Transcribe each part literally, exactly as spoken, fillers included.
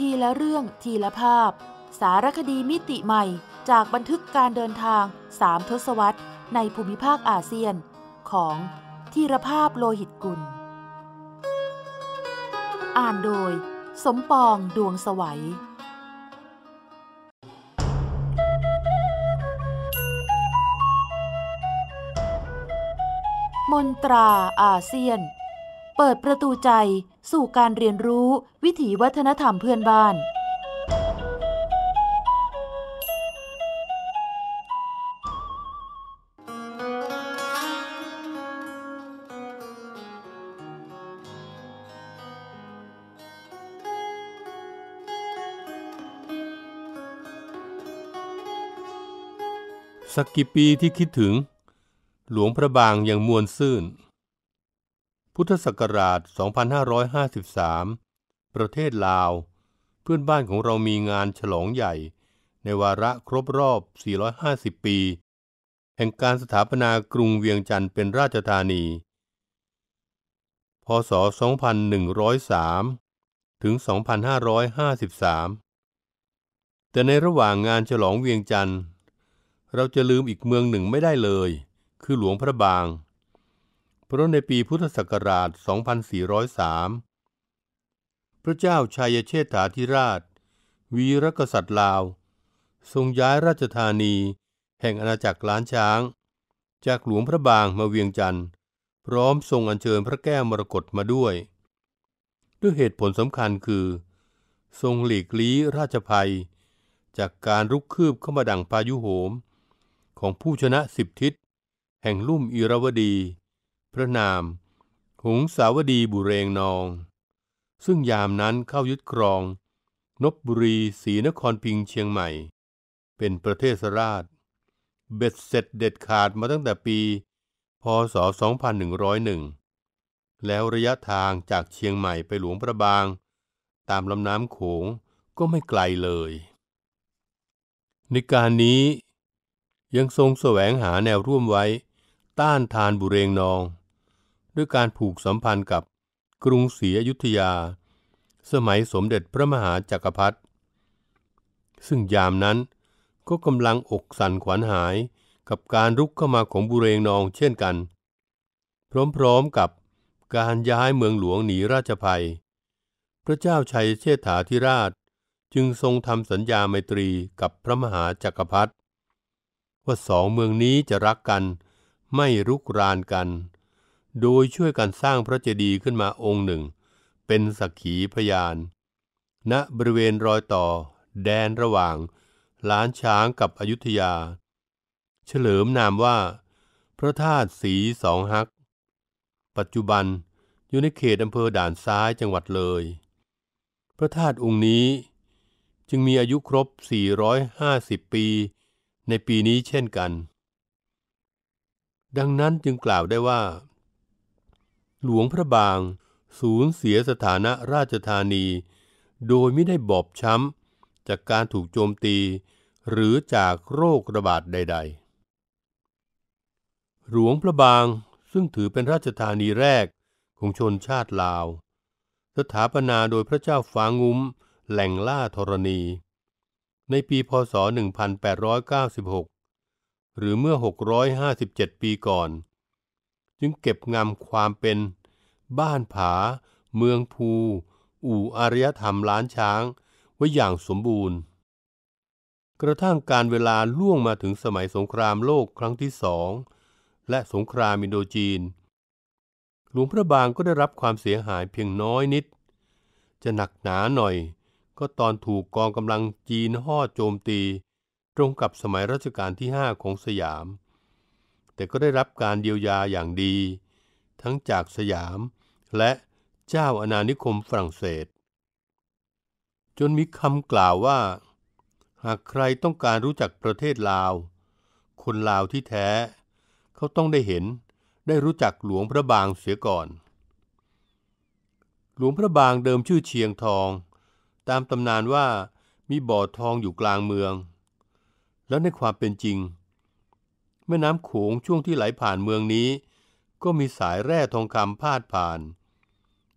ทีละเรื่องทีละภาพสารคดีมิติใหม่จากบันทึกการเดินทางสามทศวรรษในภูมิภาคอาเซียนของธีรภาพโลหิตกุลอ่านโดยสมปองดวงสวัยมนตราอาเซียนเปิดประตูใจสู่การเรียนรู้วิถีวัฒนธรรมเพื่อนบ้านสักกี่ปีที่คิดถึงหลวงพระบางอย่างมวลซื่นพุทธศักราช สองพันห้าร้อยห้าสิบสาม ประเทศลาวเพื่อนบ้านของเรามีงานฉลองใหญ่ในวาระครบรอบสี่ร้อยห้าสิบปีแห่งการสถาปนากรุงเวียงจันทร์เป็นราชธานีพศสองพันหนึ่งร้อยสามถึงสองพันห้าร้อยห้าสิบสามแต่ในระหว่างงานฉลองเวียงจันทร์เราจะลืมอีกเมืองหนึ่งไม่ได้เลยคือหลวงพระบางเพราะในปีพุทธศักราช สองพันสี่ร้อยสาม พระเจ้าชัยเชษฐาธิราชวีรกษัตริย์ลาวทรงย้ายราชธานีแห่งอาณาจักรล้านช้างจากหลวงพระบางมาเวียงจันทร์พร้อมทรงอัญเชิญพระแก้วมรกตมาด้วยด้วยเหตุผลสำคัญคือทรงหลีกลี้ราชภัยจากการรุกคืบเข้ามาดั่งพายุโหมของผู้ชนะสิบทิศแห่งลุ่มอิรวดีพระนามหงสาวดีบุเรงนองซึ่งยามนั้นเข้ายึดครองนพบุรีศรีนครพิงค์เชียงใหม่เป็นประเทศราชเบ็ดเสร็จเด็ดขาดมาตั้งแต่ปีพศสองพันหนึ่งร้อยเอ็ดแล้วระยะทางจากเชียงใหม่ไปหลวงพระบางตามลำน้ำโขงก็ไม่ไกลเลยในการนี้ยังทรงแสวงหาแนวร่วมไว้ต้านทานบุเรงนองด้วยการผูกสัมพันธ์กับกรุงศรีอยุธยาสมัยสมเด็จพระมหาจักรพรรดิซึ่งยามนั้นก็กำลังอกสั่นขวัญหายกับการรุกเข้ามาของบุเรงนองเช่นกันพร้อมๆกับการย้ายเมืองหลวงหนีราชภัยพระเจ้าชัยเชษฐาธิราชจึงทรงทำสัญญาไมตรีกับพระมหาจักรพรรดิว่าสองเมืองนี้จะรักกันไม่รุกรานกันโดยช่วยกันสร้างพระเจดีย์ขึ้นมาองค์หนึ่งเป็นสักขีพยานณบริเวณรอยต่อแดนระหว่างล้านช้างกับอยุธยาเฉลิมนามว่าพระธาตุสีสองฮักปัจจุบันอยู่ในเขตอำเภอด่านซ้ายจังหวัดเลยพระธาตุองค์นี้จึงมีอายุครบสี่ร้อยห้าสิบปีในปีนี้เช่นกันดังนั้นจึงกล่าวได้ว่าหลวงพระบางสูญเสียสถานะราชธานีโดยไม่ได้บอบช้ำจากการถูกโจมตีหรือจากโรคระบาดใดๆหลวงพระบางซึ่งถือเป็นราชธานีแรกของชนชาติลาวสถาปนาโดยพระเจ้าฟ้างุ้มแหล่งล่าธรณีในปีพศหนึ่งพันแปดร้อยเก้าสิบหกหรือเมื่อหกร้อยห้าสิบเจ็ดปีก่อนจึงเก็บงำความเป็นบ้านผาเมืองภูอู่อารยธรรมล้านช้างไว้อย่างสมบูรณ์กระทั่งการเวลาล่วงมาถึงสมัยสงครามโลกครั้งที่สองและสงครามอินโดจีนหลวงพระบางก็ได้รับความเสียหายเพียงน้อยนิดจะหนักหนาหน่อยก็ตอนถูกกองกำลังจีนห่อโจมตีตรงกับสมัยรัชกาลที่ห้าของสยามแต่ก็ได้รับการเยียวยาอย่างดีทั้งจากสยามและเจ้าอาณานิคมฝรั่งเศสจนมีคำกล่าวว่าหากใครต้องการรู้จักประเทศลาวคนลาวที่แท้เขาต้องได้เห็นได้รู้จักหลวงพระบางเสียก่อนหลวงพระบางเดิมชื่อเชียงทองตามตำนานว่ามีบ่อทองอยู่กลางเมืองแล้วในความเป็นจริงแม่น้ำโขงช่วงที่ไหลผ่านเมืองนี้ก็มีสายแร่ทองคำพาดผ่าน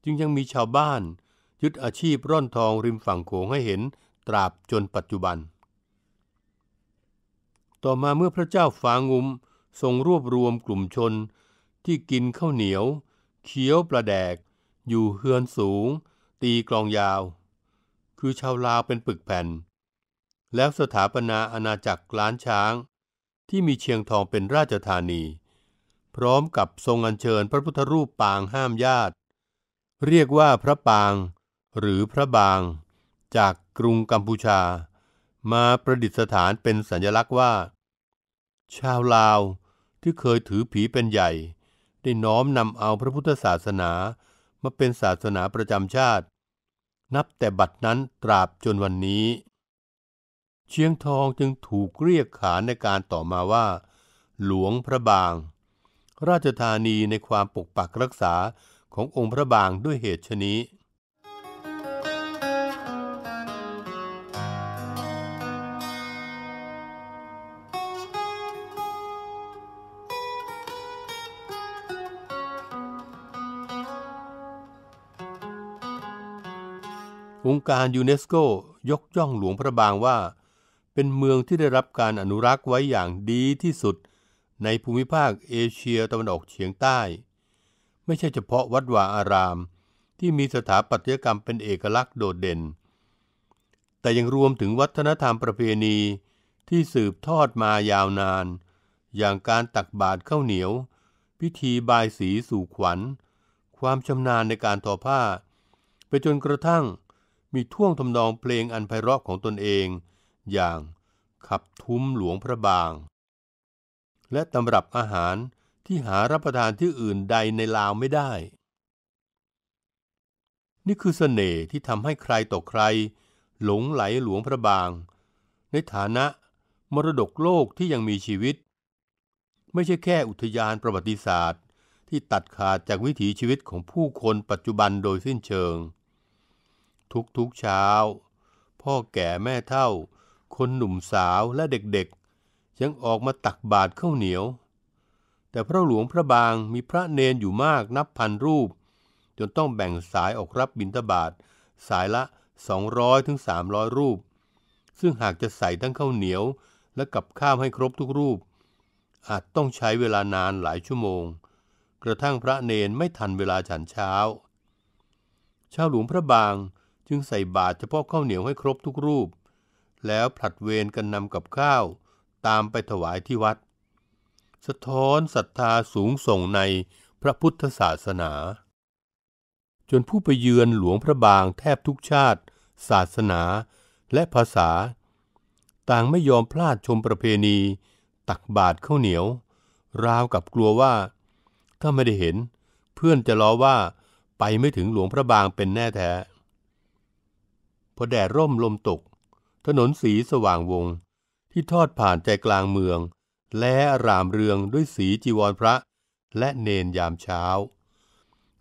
จึงยังมีชาวบ้าน ยึดอาชีพร่อนทองริมฝั่งโขงให้เห็นตราบจนปัจจุบันต่อมาเมื่อพระเจ้าฟ้างุ้มทรงรวบรวมกลุ่มชนที่กินข้าวเหนียวเคี้ยวปลาแดกอยู่เฮือนสูงตีกลองยาวคือชาวลาวเป็นปึกแผ่นแล้วสถาปนาอาณาจักรล้านช้างที่มีเชียงทองเป็นราชธานีพร้อมกับทรงอัญเชิญพระพุทธรูปปางห้ามญาติเรียกว่าพระปางหรือพระบางจากกรุงกัมพูชามาประดิษฐานเป็นสัญลักษณ์ว่าชาวลาวที่เคยถือผีเป็นใหญ่ได้น้อมนำเอาพระพุทธศาสนามาเป็นศาสนาประจำชาตินับแต่บัดนั้นตราบจนวันนี้เชียงทองจึงถูกเรียกขานในการต่อมาว่าหลวงพระบางราชธานีในความปกปักรักษาขององค์พระบางด้วยเหตุชนี้องค์การยูเนสโกยกย่องหลวงพระบางว่าเป็นเมืองที่ได้รับการอนุรักษ์ไว้อย่างดีที่สุดในภูมิภาคเอเชียตะวันออกเฉียงใต้ไม่ใช่เฉพาะวัดวาอารามที่มีสถาปัตยกรรมเป็นเอกลักษณ์โดดเด่นแต่ยังรวมถึงวัฒนธรรมประเพณีที่สืบทอดมายาวนานอย่างการตักบาตรข้าวเหนียวพิธีบายสีสู่ขวัญความชำนาญในการทอผ้าไปจนกระทั่งมีท่วงทำนองเพลงอันไพเราะของตนเองอย่างขับทุ้มหลวงพระบางและตำรับอาหารที่หารับประทานที่อื่นใดในลาวไม่ได้นี่คือเสน่ห์ที่ทำให้ใครต่อใครหลงไหลหลวงพระบางในฐานะมรดกโลกที่ยังมีชีวิตไม่ใช่แค่อุทยานประวัติศาสตร์ที่ตัดขาดจากวิถีชีวิตของผู้คนปัจจุบันโดยสิ้นเชิงทุกๆเช้าพ่อแก่แม่เฒ่าคนหนุ่มสาวและเด็กๆยังออกมาตักบาตรข้าวเหนียวแต่พระหลวงพระบางมีพระเนนอยู่มากนับพันรูปจนต้องแบ่งสายออกรับบิณฑบาตสายละ สองร้อยถึงสามร้อย รูปซึ่งหากจะใส่ทั้งข้าวเหนียวและกับข้าวให้ครบทุกรูปอาจต้องใช้เวลานานหลายชั่วโมงกระทั่งพระเนนไม่ทันเวลาฉันเช้าชาวหลวงพระบางจึงใส่บาตรเฉพาะข้าวเหนียวให้ครบทุกรูปแล้วผลัดเวรกันนำกับข้าวตามไปถวายที่วัดสะท้อนศรัทธาสูงส่งในพระพุทธศาสนาจนผู้ไปเยือนหลวงพระบางแทบทุกชาติศาสนาและภาษาต่างไม่ยอมพลาดชมประเพณีตักบาตรข้าวเหนียวราวกับกลัวว่าถ้าไม่ได้เห็นเพื่อนจะล้อว่าไปไม่ถึงหลวงพระบางเป็นแน่แท้พอแดดร่มลมตกถนนสีสว่างวงที่ทอดผ่านใจกลางเมืองและอาร่ามเรืองด้วยสีจีวรพระและเนนยามเช้า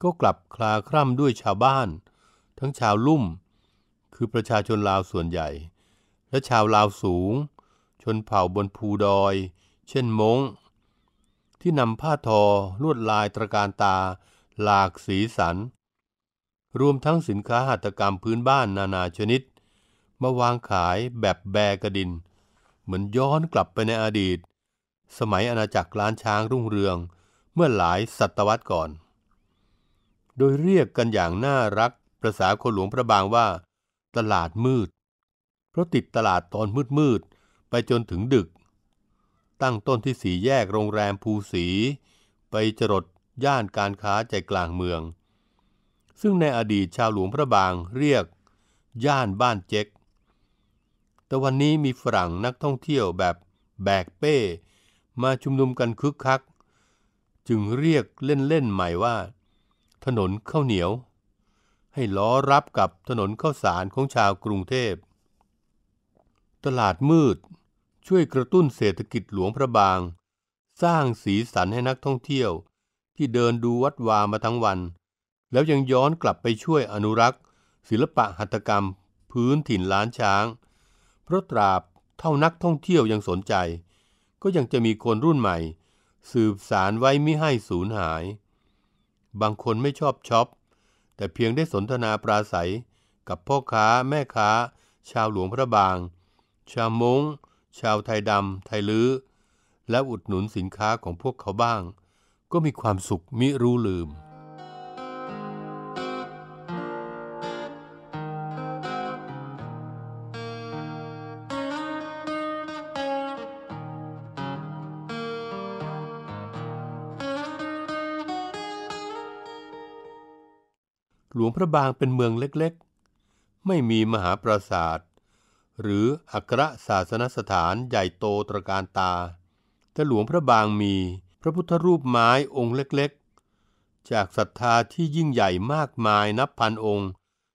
ก็กลับคลาคร่ำด้วยชาวบ้านทั้งชาวลุ่มคือประชาชนลาวส่วนใหญ่และชาวลาวสูงชนเผ่าบนภูดอยเช่นม้งที่นำผ้าทอลวดลายตระการตาหลากสีสันรวมทั้งสินค้าหัตถกรรมพื้นบ้านนานาชนิดมาวางขายแบบแบกระดินเหมือนย้อนกลับไปในอดีตสมัยอาณาจักรล้านช้างรุ่งเรืองเมื่อหลายศตวรรษก่อนโดยเรียกกันอย่างน่ารักประสาคนหลวงพระบางว่าตลาดมืดเพราะติดตลาดตอนมืดๆไปจนถึงดึกตั้งต้นที่สี่แยกโรงแรมภูสีไปจรดย่านการค้าใจกลางเมืองซึ่งในอดีตชาวหลวงพระบางเรียกย่านบ้านเจ๊กแต่วันนี้มีฝรั่งนักท่องเที่ยวแบบแบกเป้มาชุมนุมกันคึกคักจึงเรียกเล่นๆใหม่ว่าถนนข้าวเหนียวให้ล้อรับกับถนนข้าวสารของชาวกรุงเทพตลาดมืดช่วยกระตุ้นเศรษฐกิจหลวงพระบางสร้างสีสันให้นักท่องเที่ยวที่เดินดูวัดวามาทั้งวันแล้วยังย้อนกลับไปช่วยอนุรักษ์ศิลปะหัตถกรรมพื้นถิ่นล้านช้างเพราะตราบเท่านักท่องเที่ยวยังสนใจก็ยังจะมีคนรุ่นใหม่สืบสานไว้มิให้สูญหายบางคนไม่ชอบช็อปแต่เพียงได้สนทนาปราศัย กับพ่อค้าแม่ค้าชาวหลวงพระบางชาวมงชาวไทยดำไทยลื้อและอุดหนุนสินค้าของพวกเขาบ้างก็มีความสุขมิรู้ลืมหลวงพระบางเป็นเมืองเล็กๆไม่มีมหาปราสาทหรืออัครศาสนสถานใหญ่โตตระการตาแต่หลวงพระบางมีพระพุทธรูปไม้องค์เล็กๆจากศรัทธาที่ยิ่งใหญ่มากมายนับพันองค์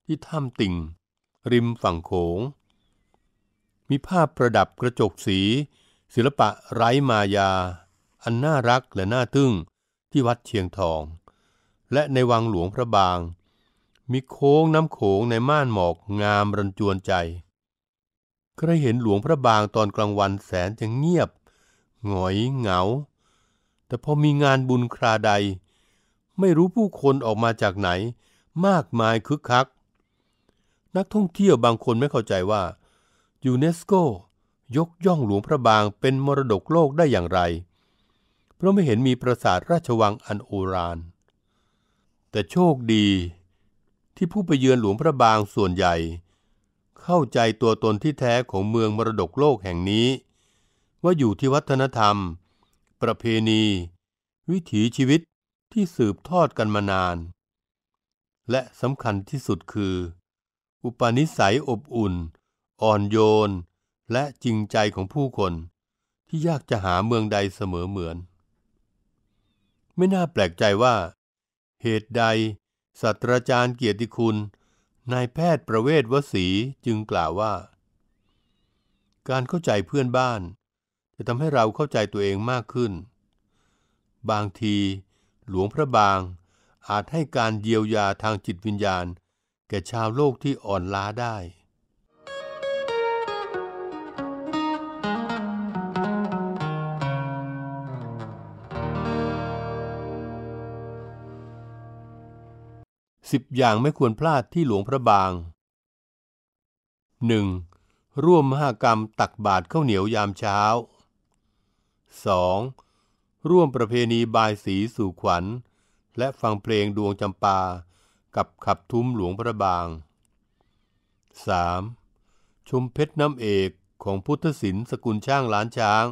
ที่ถ้ำติ่งริมฝั่งโขงมีภาพประดับกระจกสีศิลปะไร้มายาอันน่ารักและน่าทึ่งที่วัดเชียงทองและในวังหลวงพระบางมีโค้งน้ำโขงในม่านหมอกงามรันจวนใจใครเห็นหลวงพระบางตอนกลางวันแสนจะเงียบหงอยเหงาแต่พอมีงานบุญคราใดไม่รู้ผู้คนออกมาจากไหนมากมายคึกคักนักท่องเที่ยวบางคนไม่เข้าใจว่ายูเนสโกยกย่องหลวงพระบางเป็นมรดกโลกได้อย่างไรเพราะไม่เห็นมีปราสาทราชวังอันโอฬารแต่โชคดีที่ผู้ไปเยือนหลวงพระบางส่วนใหญ่เข้าใจตัวตนที่แท้ของเมืองมรดกโลกแห่งนี้ว่าอยู่ที่วัฒนธรรมประเพณีวิถีชีวิตที่สืบทอดกันมานานและสำคัญที่สุดคืออุปนิสัยอบอุ่นอ่อนโยนและจริงใจของผู้คนที่ยากจะหาเมืองใดเสมอเหมือนไม่น่าแปลกใจว่าเหตุใดศาสตราจารย์เกียรติคุณนายแพทย์ประเวศวสีจึงกล่าวว่าการเข้าใจเพื่อนบ้านจะทำให้เราเข้าใจตัวเองมากขึ้นบางทีหลวงพระบางอาจให้การเยียวยาทางจิตวิญญาณแก่ชาวโลกที่อ่อนล้าได้สิบอย่างไม่ควรพลาดที่หลวงพระบาง หนึ่ง. ร่วมมหกรรมตักบาตรข้าวเหนียวยามเช้า สอง. ร่วมประเพณีบายสีสู่ขวัญและฟังเพลงดวงจำปากับขับทุ้มหลวงพระบาง สาม. ชมเพชรน้ำเอกของพุทธศิลป์สกุลช่างล้านช้าง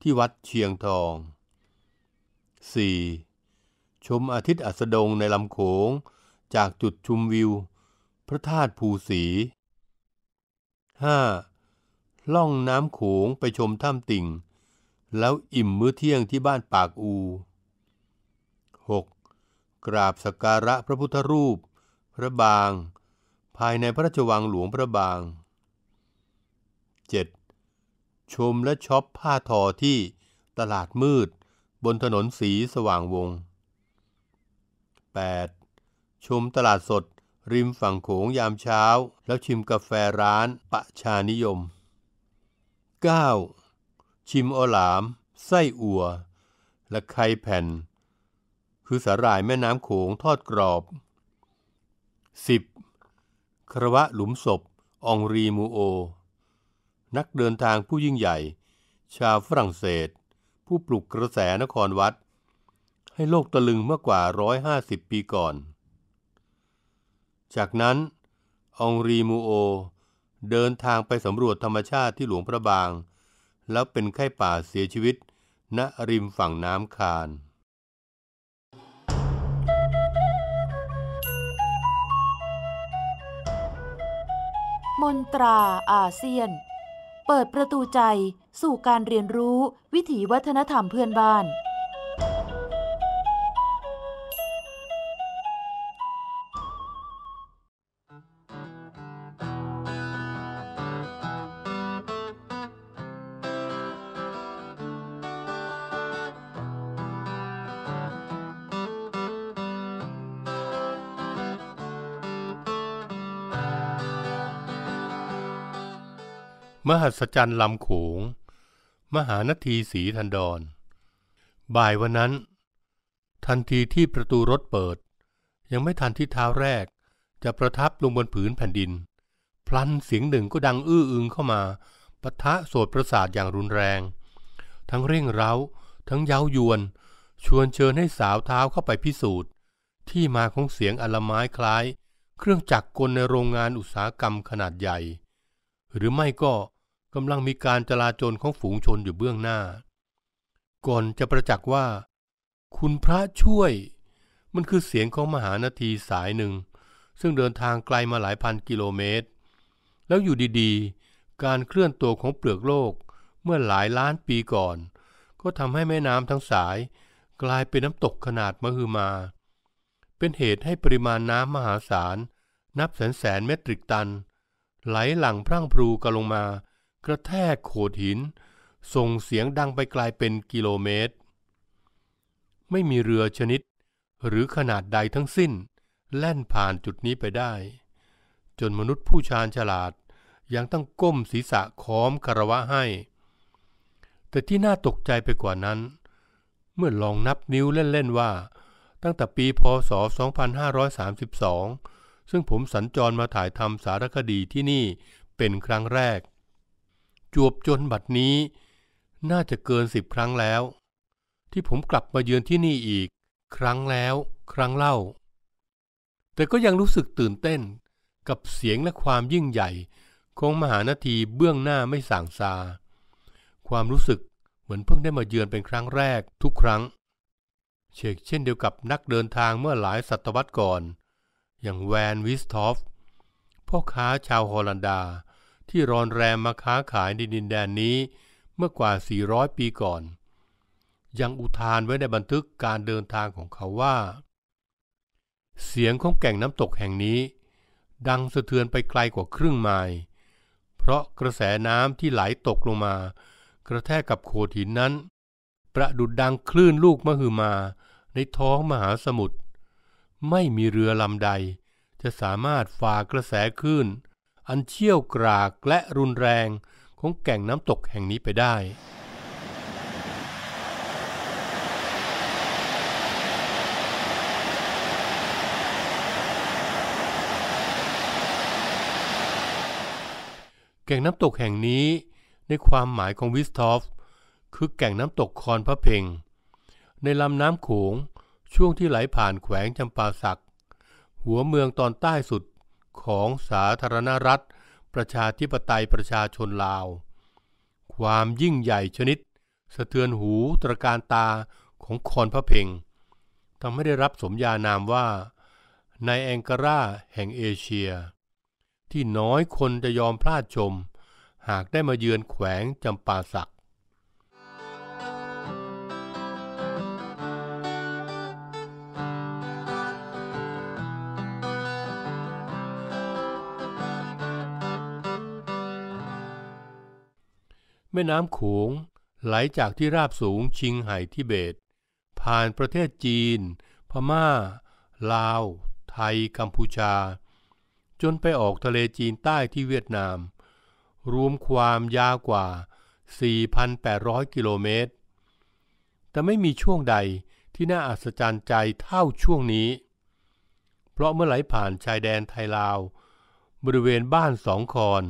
ที่วัดเชียงทอง สี่. ชมอาทิตย์อัสดงในลำโขงจากจุดชมวิวพระธาตุภูสี ห้า. ล่องน้ำโขงไปชมถ้ำติ่งแล้วอิ่มมื้อเที่ยงที่บ้านปากอู หก. กราบสักการะพระพุทธรูปพระบางภายในพระราชวังหลวงพระบาง เจ็ด. ชมและช็อปผ้าทอที่ตลาดมืดบนถนนสีสว่างวง แปด.ชมตลาดสดริมฝั่งโขงยามเช้าแล้วชิมกาแฟร้านปะชานิยม เก้า. ชิมอหลามไส้อั่วและไข่แผ่นคือสาหร่ายแม่น้ำโขงทอดกรอบ สิบ. คารวะหลุมศพองรีมูโอนักเดินทางผู้ยิ่งใหญ่ชาวฝรั่งเศสผู้ปลุกกระแสนครวัดให้โลกตะลึงเมื่อกว่าหนึ่งร้อยห้าสิบปีก่อนจากนั้นองรีมูโอเดินทางไปสำรวจธรรมชาติที่หลวงพระบางแล้วเป็นไข้ป่าเสียชีวิตณริมฝั่งน้ำคานมนตราอาเซียนเปิดประตูใจสู่การเรียนรู้วิถีวัฒนธรรมเพื่อนบ้านมหัศจรรย์ลำโขงมหานทีศรีธันดรบ่ายวันนั้นทันทีที่ประตูรถเปิดยังไม่ทันที่เท้าแรก จะประทับลงบนผืนแผ่นดินพลันเสียงหนึ่งก็ดังอื้ออึงเข้ามาปะทะโสดประสาทอย่างรุนแรงทั้งเร่งเร้าทั้งเย้ายวนชวนเชิญให้สาวเท้าเข้าไปพิสูจน์ที่มาของเสียงอลไม้คล้ายเครื่องจักรกลในโรงงานอุตสาหกรรมขนาดใหญ่หรือไม่ก็กำลังมีการจลาจลของฝูงชนอยู่เบื้องหน้าก่อนจะประจักษ์ว่าคุณพระช่วยมันคือเสียงของมหานาทีสายหนึ่งซึ่งเดินทางไกลมาหลายพันกิโลเมตรแล้วอยู่ดีๆการเคลื่อนตัวของเปลือกโลกเมื่อหลายล้านปีก่อนก็ทำให้แม่น้ำทั้งสายกลายเป็นน้ำตกขนาดมหึมาเป็นเหตุให้ปริมาณน้ำมหาศาลนับแสนแสนเมตริกตันไหลหลั่งพรั่งพรูกันลงมากระแทกโขดหินส่งเสียงดังไปไกลเป็นกิโลเมตรไม่มีเรือชนิดหรือขนาดใดทั้งสิ้นแล่นผ่านจุดนี้ไปได้จนมนุษย์ผู้ชาญฉลาดยังต้องก้มศีรษะค้อมคารวะให้แต่ที่น่าตกใจไปกว่านั้นเมื่อลองนับนิ้วเล่นๆว่าตั้งแต่ปีพ.ศ. สองพันห้าร้อยสามสิบสองซึ่งผมสัญจรมาถ่ายทำสารคดีที่นี่เป็นครั้งแรกจวบจนบัดนี้น่าจะเกินสิบครั้งแล้วที่ผมกลับมาเยือนที่นี่อีกครั้งแล้วครั้งเล่าแต่ก็ยังรู้สึกตื่นเต้นกับเสียงและความยิ่งใหญ่ของมหานาทีเบื้องหน้าไม่ส่างซาความรู้สึกเหมือนเพิ่งได้มาเยือนเป็นครั้งแรกทุกครั้งเช่นเช่นเดียวกับนักเดินทางเมื่อหลายศตวรรษก่อนอย่างแวนวิสทอฟพ่อค้าชาวฮอลันดาที่รอนแรมมาค้าขายในดินแดนนี้เมื่อกว่าสี่ร้อยปีก่อนยังอุทานไว้ในบันทึกการเดินทางของเขาว่าเสียงของแก่งน้ำตกแห่งนี้ดังสะเทือนไปไกลกว่าครึ่งไมล์เพราะกระแสน้ำที่ไหลตกลงมากระแทกกับโขดหินนั้นประดุดดังคลื่นลูกมหึมาในท้องมหาสมุทรไม่มีเรือลำใดจะสามารถฝ่ากระแสคลื่นอันเชี่ยวกรากและรุนแรงของแก่งน้ำตกแห่งนี้ไปได้แก่งน้ำตกแห่งนี้ในความหมายของวิสทอฟคือแก่งน้ำตกคอนพระเพ็งในลำน้ำโขงช่วงที่ไหลผ่านแขวงจำปาสักหัวเมืองตอนใต้สุดของสาธารณรัฐประชาธิปไตยประชาชนลาวความยิ่งใหญ่ชนิดสะเทือนหูตระการตาของคอนพระเพ็งทำให้ได้รับสมญานามว่าในแองการ่าแห่งเอเชียที่น้อยคนจะยอมพลาดชมหากได้มาเยือนแขวงจำปาสักแม่น้ำโขงไหลจากที่ราบสูงชิงไห่ทิเบตผ่านประเทศจีนพม่าลาวไทยกัมพูชาจนไปออกทะเลจีนใต้ที่เวียดนามรวมความยาวกว่า สี่พันแปดร้อย กิโลเมตรแต่ไม่มีช่วงใดที่น่าอัศจรรย์ใจเท่าช่วงนี้เพราะเมื่อไหลผ่านชายแดนไทยลาวบริเวณบ้านสองคอน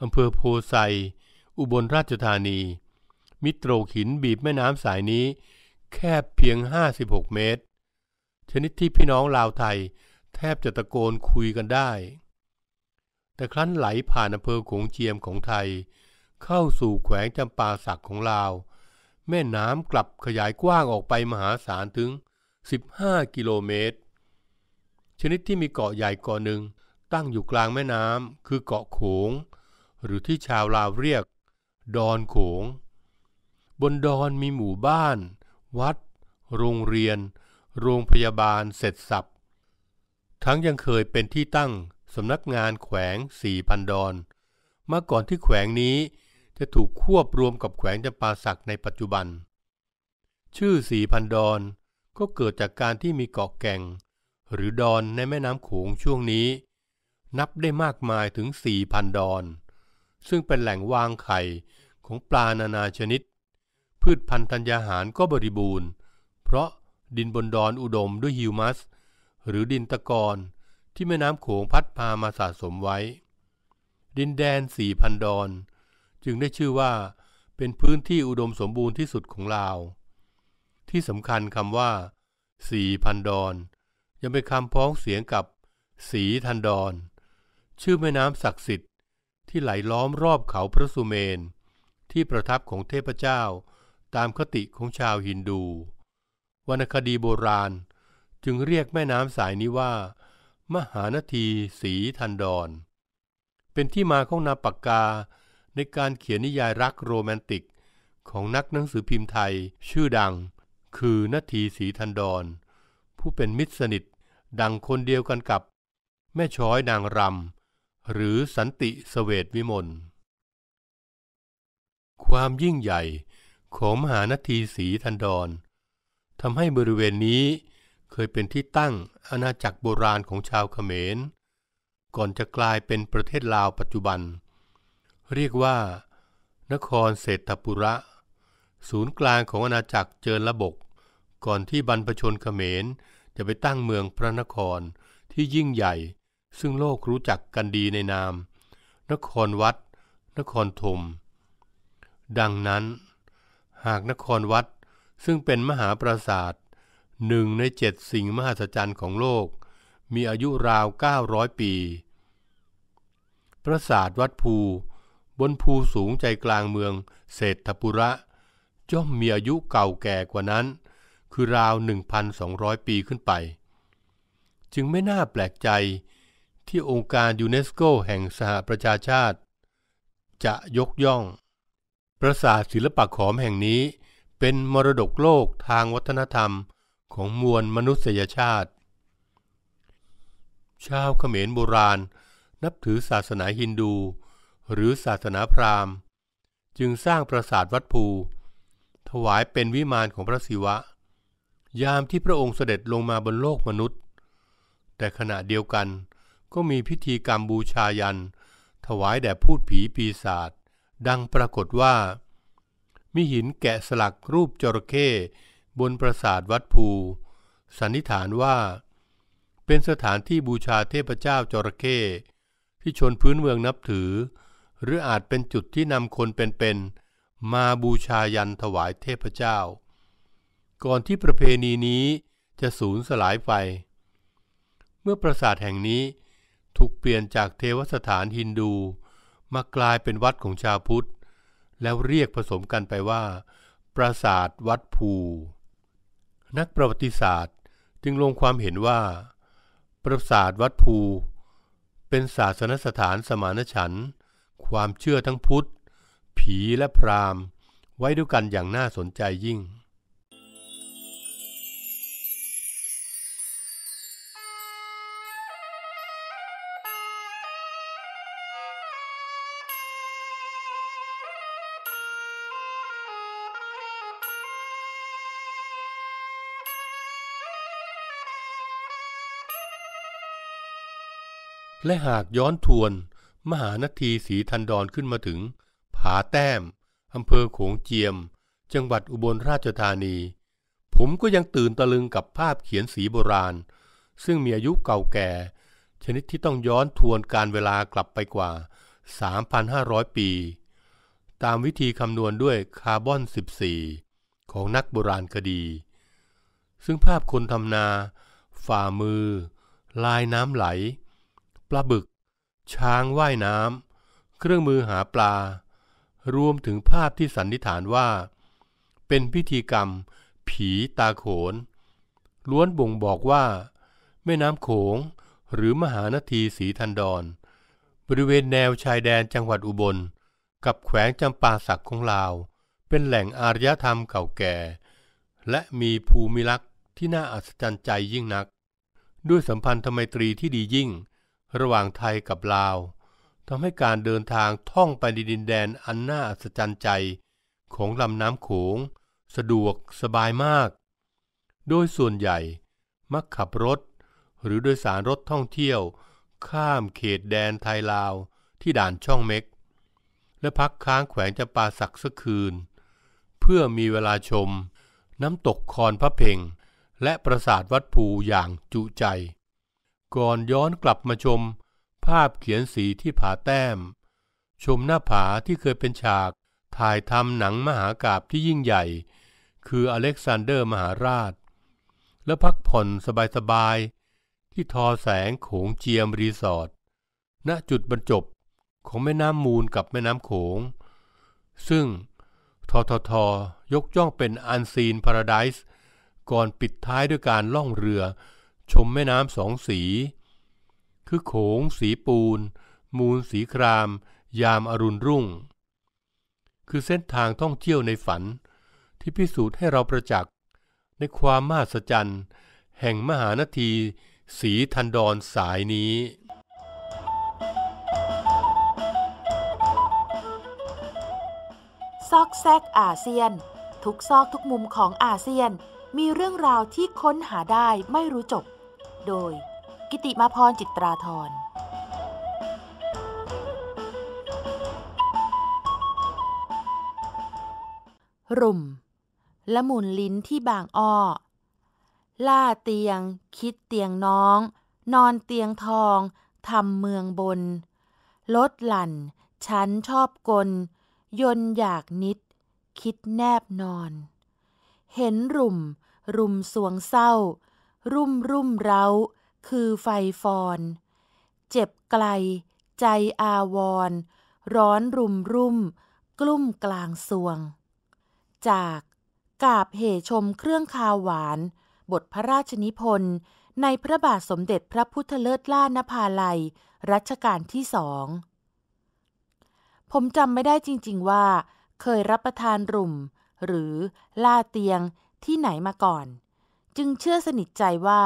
อำเภอโพไซอุบลราชธานีมิตรโขกหินบีบแม่น้ำสายนี้แคบเพียงห้าสิบหกเมตรชนิดที่พี่น้องลาวไทยแทบจะตะโกนคุยกันได้แต่ครั้นไหลผ่านอำเภอโขงเจียมของไทยเข้าสู่แขวงจำปาสักของลาวแม่น้ำกลับขยายกว้างออกไปมหาศาลถึงสิบห้ากิโลเมตรชนิดที่มีเกาะใหญ่เกาะหนึ่งตั้งอยู่กลางแม่น้ำคือเกาะโขงหรือที่ชาวลาวเรียกดอนโขงบนดอนมีหมู่บ้านวัดโรงเรียนโรงพยาบาลเสร็จสับทั้งยังเคยเป็นที่ตั้งสำนักงานแขวงสี่พันดอนมาก่อนที่แขวงนี้จะถูกควบรวมกับแขวงจำปาสักในปัจจุบันชื่อสี่พันดอนก็เกิดจากการที่มีเกาะแก่งหรือดอนในแม่น้ำโขงช่วงนี้นับได้มากมายถึงสี่พันดอนซึ่งเป็นแหล่งวางไข่ของปลานานาชนิดพืชพันธุ์ธัญญาหารก็บริบูรณ์เพราะดินบนดอนอุดมด้วยฮิวมัสหรือดินตะกอน ที่แม่น้ำโขงพัดพามาสะสมไว้ดินแดนสี่พันดอนจึงได้ชื่อว่าเป็นพื้นที่อุดมสมบูรณ์ที่สุดของลาวที่สำคัญคำว่าสี่พันดอนยังเป็นคำพ้องเสียงกับสีทันดอนชื่อแม่น้ำศักดิ์สิทธิ์ที่ไหลล้อมรอบเขาพระสุเมนที่ประทับของเทพเจ้าตามคติของชาวฮินดูวรรณคดีโบราณจึงเรียกแม่น้ำสายนี้ว่ามหานทีสีทันดอนเป็นที่มาของนามปากกาในการเขียนนิยายรักโรแมนติกของนักหนังสือพิมพ์ไทยชื่อดังคือณฑีศรีธันดรผู้เป็นมิตรสนิทดังคนเดียวกันกับแม่ช้อยนางรำหรือสันติเสวทวิมลความยิ่งใหญ่ของมหานทีศรีธันดรทำให้บริเวณนี้เคยเป็นที่ตั้งอาณาจักรโบราณของชาวเขมรก่อนจะกลายเป็นประเทศลาวปัจจุบันเรียกว่านครเศรษฐปุระศูนย์กลางของอาณาจักรเจินระบกก่อนที่บรรพชนเขมรจะไปตั้งเมืองพระนครที่ยิ่งใหญ่ซึ่งโลกรู้จักกันดีในนามนครวัดนครธมดังนั้นหากนครวัดซึ่งเป็นมหาปราสาทหนึ่งในเจ็ดสิ่งมหัศจรรย์ของโลกมีอายุราวเก้าร้อยปีปราสาทวัดภูบนภูสูงใจกลางเมืองเศรษฐปุระย่อมมีอายุเก่าแก่กว่านั้นคือราว หนึ่งพันสองร้อย ปีขึ้นไปจึงไม่น่าแปลกใจที่องค์การยูเนสโกแห่งสหประชาชาติจะยกย่องปราสาทศิลปะขอมแห่งนี้เป็นมรดกโลกทางวัฒนธรรมของมวลมนุษยชาติชาวเขมรโบราณนับถือศาสนาฮินดูหรือศาสนาพราหมณ์จึงสร้างปราสาทวัดภูถวายเป็นวิมานของพระศิวะยามที่พระองค์เสด็จลงมาบนโลกมนุษย์แต่ขณะเดียวกันก็มีพิธีกรรมบูชายันถวายแด่พูดผีปีศาจดังปรากฏว่ามีหินแกะสลักรูปจระเข้บนปราสาทวัดภูสันนิษฐานว่าเป็นสถานที่บูชาเทพเจ้าจระเข้ที่ชนพื้นเมืองนับถือหรืออาจเป็นจุดที่นำคนเป็นๆมาบูชายันถวายเทพเจ้าก่อนที่ประเพณีนี้จะสูญสลายไปเมื่อปราสาทแห่งนี้ถูกเปลี่ยนจากเทวสถานฮินดูมากลายเป็นวัดของชาวพุทธแล้วเรียกผสมกันไปว่าปราสาทวัดภูนักประวัติศาสตร์จึงลงความเห็นว่าปราสาทวัดภูเป็นศาสนสถานสมานฉันท์ความเชื่อทั้งพุทธผีและพราหมณ์ไว้ด้วยกันอย่างน่าสนใจยิ่งและหากย้อนทวนมหานทีศรีธันดรขึ้นมาถึงผาแต้มอำเภอโขงเจียมจังหวัดอุบลราชธานีผมก็ยังตื่นตะลึงกับภาพเขียนสีโบราณซึ่งมีอายุเก่าแก่ชนิดที่ต้องย้อนทวนการเวลากลับไปกว่า สามพันห้าร้อย ปีตามวิธีคำนวณด้วยคาร์บอนสิบสี่ของนักโบราณคดีซึ่งภาพคนทำนาฝ่ามือลายน้ำไหลปลาบึกช้างว่ายน้ำเครื่องมือหาปลารวมถึงภาพที่สันนิษฐานว่าเป็นพิธีกรรมผีตาโขนล้วนบ่งบอกว่าแม่น้ำโขงหรือมหานทีศรีธันดรบริเวณแนวชายแดนจังหวัดอุบลกับแขวงจำปาสักของลาวเป็นแหล่งอารยธรรมเก่าแก่และมีภูมิลักษณ์ที่น่าอัศจรรย์ใจยิ่งนักด้วยสัมพันธไมตรีที่ดียิ่งระหว่างไทยกับลาวทำให้การเดินทางท่องไปในดินแดนอันน่าอัศจรรย์ใจของลำน้ำโขงสะดวกสบายมากโดยส่วนใหญ่มักขับรถหรือโดยสารรถท่องเที่ยวข้ามเขตแดนไทยลาวที่ด่านช่องเม็กและพักค้างแขวงจำปาสักสักคืนเพื่อมีเวลาชมน้ำตกคอนพระเพ็งและปราสาทวัดภูอย่างจุใจ ก่อนย้อนกลับมาชมภาพเขียนสีที่ผาแต้มชมหน้าผาที่เคยเป็นฉากถ่ายทำหนังมหากาพย์ที่ยิ่งใหญ่คืออเล็กซานเดอร์มหาราชและพักผ่อนสบายๆที่ทอแสงโขงเจียมรีสอร์ทณจุดบรรจบของแม่น้ำมูลกับแม่น้ำโขงซึ่งททท.ยกย่องเป็นอันซีนพาราไดซ์ก่อนปิดท้ายด้วยการล่องเรือชมแม่น้ำสองสีคือโขงสีปูนมูลสีครามยามอรุณรุ่งคือเส้นทางท่องเที่ยวในฝันที่พิสูจน์ให้เราประจักษ์ในความมหัศจรรย์แห่งมหานทีสีทันดรสายนี้ซอกแซกอาเซียนทุกซอกทุกมุมของอาเซียนมีเรื่องราวที่ค้นหาได้ไม่รู้จบโดยกิติมาพรจิตราธรรุมละมุนลิ้นที่บางอ้อล่าเตียงคิดเตียงน้องนอนเตียงทองทำเมืองบนลดหลั่นฉันชอบกลยนอยากนิดคิดแนบนอนเห็นรุมรุมสวงเศร้ารุ่มรุ่มเร้าคือไฟฟอนเจ็บไกลใจอาวรร้อนรุมรุ่มกลุ่มกลางสวงจากกาบเหชมเครื่องคาวหวานบทพระราชนิพนธ์ในพระบาทสมเด็จพระพุทธเลิศล่านภาลัยรัชกาลที่สองผมจำไม่ได้จริงๆว่าเคยรับประทานรุมหรือล่าเตียงที่ไหนมาก่อนจึงเชื่อสนิทใจว่า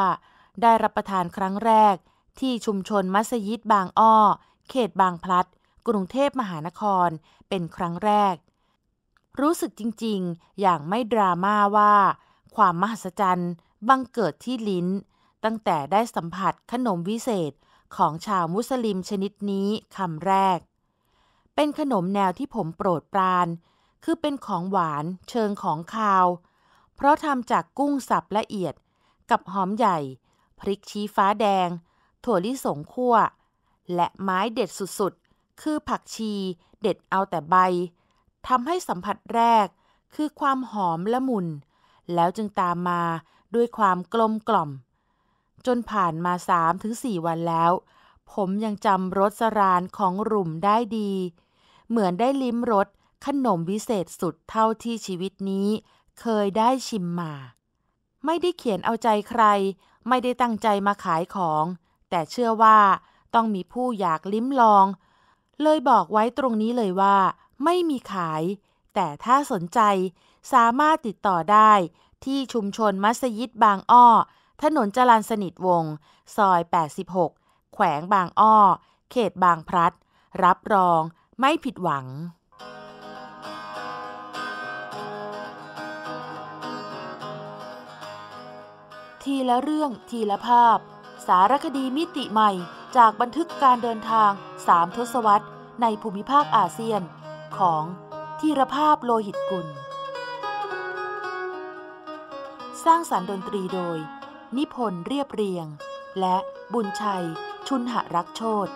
ได้รับประทานครั้งแรกที่ชุมชนมัสยิดบางอ้อเขตบางพลัดกรุงเทพมหานครเป็นครั้งแรกรู้สึกจริงๆอย่างไม่ดราม่าว่าความมหัศจรรย์บังเกิดที่ลิ้นตั้งแต่ได้สัมผัสขนมวิเศษของชาวมุสลิมชนิดนี้คำแรกเป็นขนมแนวที่ผมโปรดปรานคือเป็นของหวานเชิงของคาวเพราะทำจากกุ้งสับละเอียดกับหอมใหญ่พริกชี้ฟ้าแดงถั่วลิสงคั่วและไม้เด็ดสุดๆคือผักชีเด็ดเอาแต่ใบทำให้สัมผัสแรกคือความหอมละมุนแล้วจึงตามมาด้วยความกลมกล่อมจนผ่านมา สามถึงสี่ วันแล้วผมยังจำรสสรานของรุมได้ดีเหมือนได้ลิ้มรสขนมวิเศษสุดเท่าที่ชีวิตนี้เคยได้ชิมมาไม่ได้เขียนเอาใจใครไม่ได้ตั้งใจมาขายของแต่เชื่อว่าต้องมีผู้อยากลิ้มลองเลยบอกไว้ตรงนี้เลยว่าไม่มีขายแต่ถ้าสนใจสามารถติดต่อได้ที่ชุมชนมัสยิดบางอ้อถนนจรัญสนิทวงศ์ซอยแปดสิบหกแขวงบางอ้อเขตบางพลัดรับรองไม่ผิดหวังทีละเรื่องทีละภาพสารคดีมิติใหม่จากบันทึกการเดินทางสามทศวรรษในภูมิภาคอาเซียนของธีรภาพโลหิตกุลสร้างสรรค์ดนตรีโดยนิพนธ์เรียบเรียงและบุญชัยชุนหรักษ์โชติ